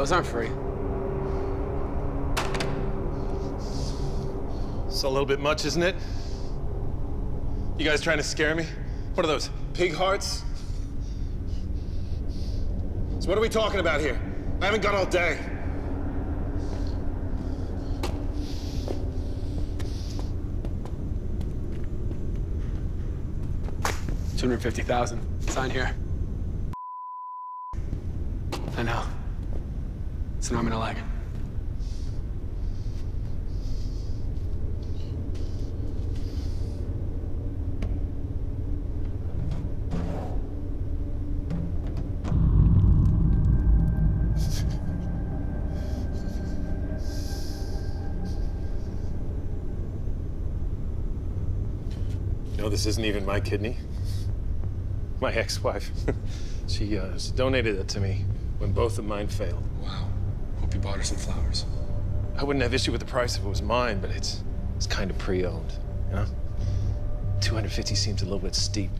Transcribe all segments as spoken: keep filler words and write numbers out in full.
Those aren't free. It's a little bit much, isn't it? You guys trying to scare me? What are those, pig hearts? So what are we talking about here? I haven't got all day. two hundred fifty thousand. Sign here. I know. It's an arm and a leg. You know, this isn't even my kidney. My ex-wife, she, uh, she donated it to me when both of mine failed. Wow. Hope you bought her some flowers. I wouldn't have issue with the price if it was mine, but it's it's kind of pre-owned, you know? two hundred fifty seems a little bit steep.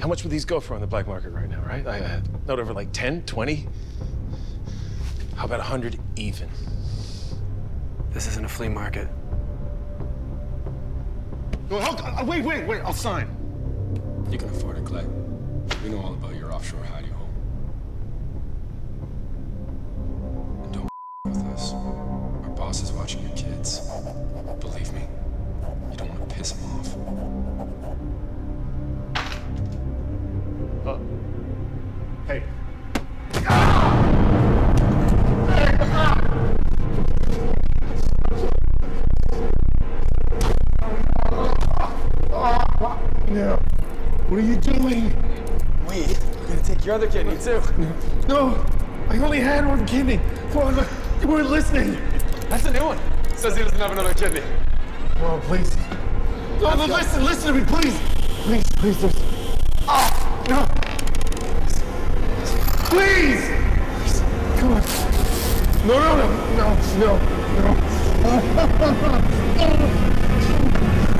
How much would these go for on the black market right now, right? I uh, not over like ten, twenty? How about a hundred even? This isn't a flea market. No, hold on. Wait, wait, wait, I'll sign. You can afford it, Clay. We know all about your offshore hidey hole. And don't with us. Our boss is watching your kids. Believe me, you don't want to piss him off. Uh, hey. No. What are you doing? Wait, we're gonna take your other kidney too. No, I only had one kidney. Come on, look, you weren't listening. That's a new one. Says he doesn't have another kidney. Well, please. No, no, listen, listen to me, please. Please, please, listen. Oh, no. Please. Please. Come on. No, no, no, no, no, no.